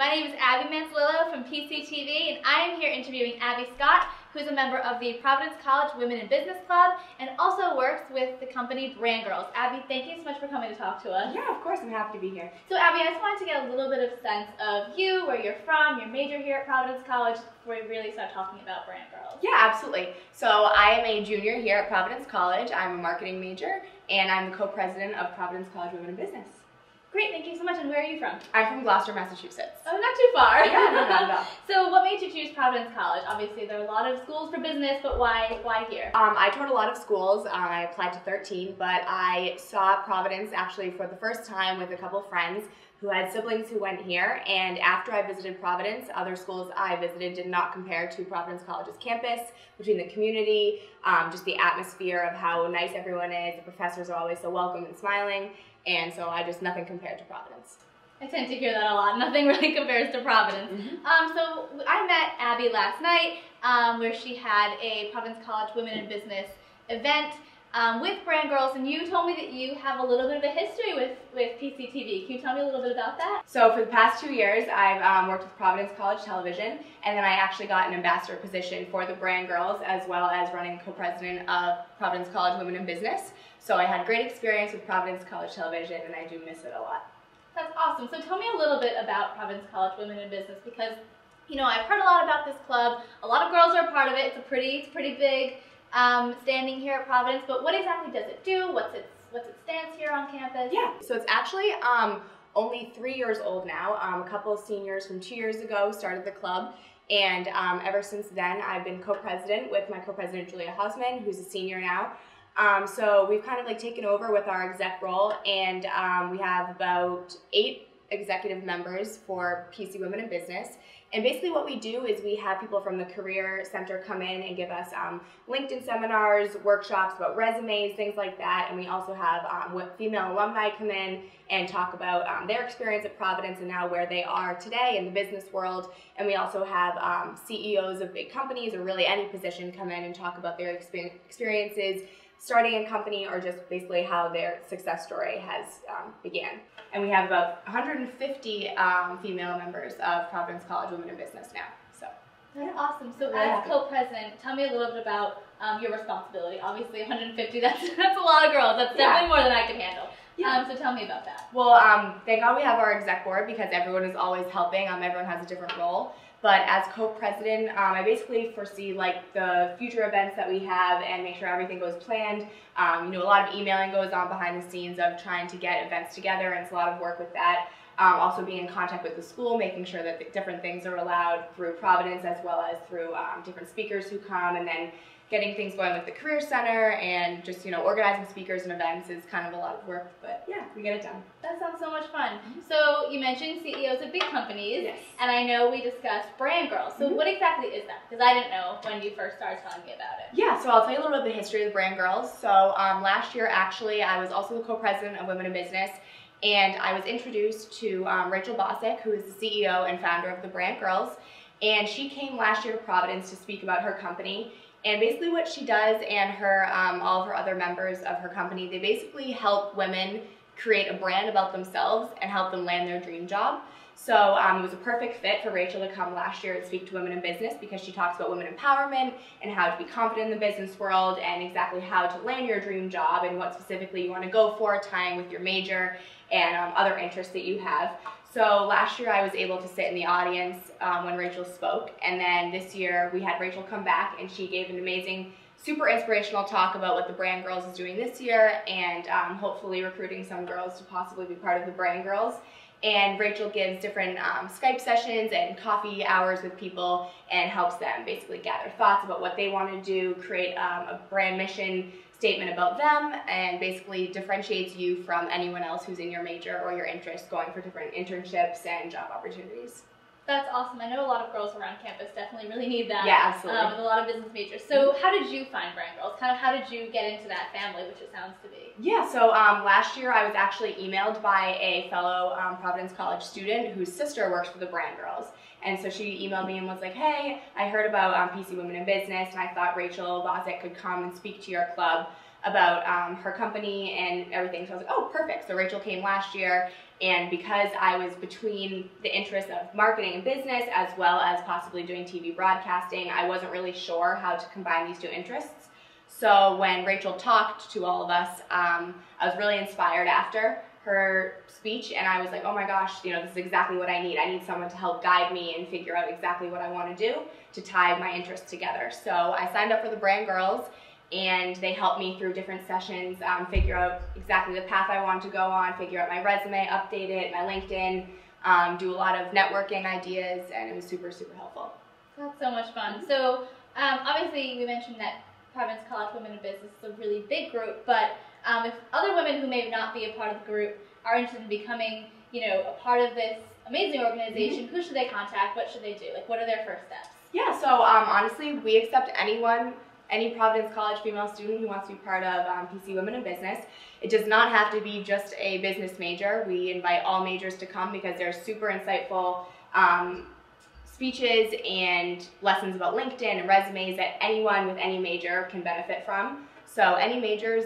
My name is Abby Manzillo from PCTV, and I am here interviewing Abby Scott, who's a member of the Providence College Women in Business Club and also works with the company Brand Girls. Abby, thank you so much for coming to talk to us. Yeah, of course. I'm happy to be here. So Abby, I just wanted to get a little bit of sense of you, where you're from, your major here at Providence College, before we really start talking about Brand Girls. Yeah, absolutely. So I am a junior here at Providence College. I'm a marketing major, and I'm the co-president of Providence College Women in Business. Great, thank you so much. And where are you from? I'm from Gloucester, Massachusetts. Oh, not too far. Yeah, no, not at all. So what made you choose Providence College? Obviously, there are a lot of schools for business, but why here? I toured a lot of schools. I applied to 13, but I saw Providence actually for the first time with a couple friends who had siblings who went here. And after I visited Providence, other schools I visited did not compare to Providence College's campus, between the community, just the atmosphere of how nice everyone is. The professors are always so welcome and smiling. And so nothing compared to Providence. I tend to hear that a lot. Nothing really compares to Providence. Mm-hmm. So I met Abby last night where she had a Providence College Women in Business event with Brand Girls, and you told me that you have a little bit of a history with PCTV. Can you tell me a little bit about that? So for the past 2 years, I've worked with Providence College Television, and then I actually got an ambassador position for the Brand Girls, as well as running co-president of Providence College Women in Business. So I had great experience with Providence College Television, and I do miss it a lot. That's awesome. So tell me a little bit about Providence College Women in Business, because, you know, I've heard a lot about this club. A lot of girls are a part of it. It's pretty big standing here at Providence, but what exactly does it do? What's its stance here on campus? Yeah, so it's actually only 3 years old now. A couple of seniors from 2 years ago started the club, and ever since then I've been co-president with my co-president Julia Husman, who's a senior now. So we've kind of like taken over with our exec role, and we have about 8 executive members for PC Women in Business. And basically what we do is we have people from the Career Center come in and give us LinkedIn seminars, workshops about resumes, things like that. And we also have female alumni come in and talk about their experience at Providence and now where they are today in the business world. And we also have CEOs of big companies, or really any position, come in and talk about their experiences starting a company, or just basically how their success story has began. And we have about 150 female members of Providence College Women in Business now. So that's awesome. So as co-president, tell me a little bit about your responsibility. Obviously 150, that's a lot of girls. That's definitely more than I can handle. Yeah. So tell me about that. Well, thank God we have our exec board, because everyone is always helping. Everyone has a different role. But as co-president, I basically foresee like the future events that we have and make sure everything goes planned. You know, a lot of emailing goes on behind the scenes of trying to get events together, and it's a lot of work with that. Also being in contact with the school, making sure that different things are allowed through Providence, as well as through different speakers who come, and then getting things going with the Career Center, and just, you know, organizing speakers and events is kind of a lot of work, but yeah, we get it done. That sounds so much fun. Mm-hmm. So you mentioned CEOs of big companies, yes, and I know we discussed Brand Girls. So mm-hmm. what exactly is that? Because I didn't know when you first started telling me about it. Yeah, so I'll tell you a little bit of the history of Brand Girls. So last year, actually, I was also the co-president of Women in Business, and I was introduced to Rachael Bozsik, who is the CEO and founder of the Brand Girls, and she came last year to Providence to speak about her company. And basically what she does, and her all of her other members of her company, they basically help women create a brand about themselves and help them land their dream job. So it was a perfect fit for Rachael to come last year and speak to Women in Business, because she talks about women empowerment and how to be confident in the business world, and exactly how to land your dream job and what specifically you want to go for, tying with your major and other interests that you have. So last year I was able to sit in the audience when Rachael spoke, and then this year we had Rachael come back, and she gave an amazing, super inspirational talk about what the Brand Girls is doing this year, and hopefully recruiting some girls to possibly be part of the Brand Girls. And Rachael gives different Skype sessions and coffee hours with people, and helps them basically gather thoughts about what they want to do, create a brand mission statement about them, and basically differentiates you from anyone else who's in your major or your interest, going for different internships and job opportunities. That's awesome. I know a lot of girls around campus definitely really need that. Yeah, absolutely. With a lot of business majors. So how did you find Brand Girls? Kind of how did you get into that family, which it sounds to be? Yeah, so last year I was actually emailed by a fellow Providence College student whose sister works for the Brand Girls. And so she emailed me and was like, hey, I heard about PC Women in Business, and I thought Rachael Bozsik could come and speak to your club. about her company and everything. So I was like, oh, perfect. So Rachael came last year, and because I was between the interests of marketing and business as well as possibly doing TV broadcasting, I wasn't really sure how to combine these two interests. So when Rachael talked to all of us, I was really inspired after her speech, and I was like, oh my gosh, you know, this is exactly what I need. I need someone to help guide me and figure out exactly what I want to do to tie my interests together. So I signed up for the Brand Girls, and they helped me through different sessions, figure out exactly the path I wanted to go on, figure out my resume, update it, my LinkedIn, do a lot of networking ideas, and it was super, super helpful. That's so much fun. So obviously we mentioned that Providence College Women in Business is a really big group, but if other women who may not be a part of the group are interested in becoming, you know, a part of this amazing organization, who should they contact? What should they do? Like, what are their first steps? Yeah, so honestly, we accept anyone, any Providence College female student who wants to be part of PC Women in Business. It does not have to be just a business major. We invite all majors to come because they're super insightful speeches and lessons about LinkedIn and resumes that anyone with any major can benefit from. So any majors,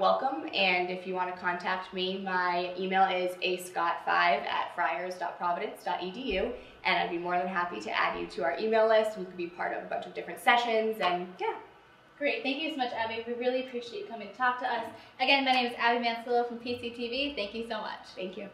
welcome, and if you want to contact me, my email is ascott5@friars.providence.edu, and I'd be more than happy to add you to our email list. You could be part of a bunch of different sessions, and yeah. Great. Thank you so much, Abby. We really appreciate you coming to talk to us. Again, my name is Abby Manzillo from PCTV. Thank you so much. Thank you.